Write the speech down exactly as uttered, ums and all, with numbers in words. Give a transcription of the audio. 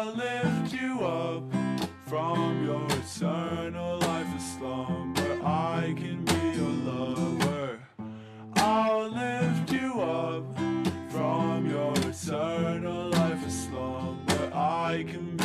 I'll lift you up from your eternal life of slumber. I can be your lover. I'll lift you up from your eternal life of slumber. I can be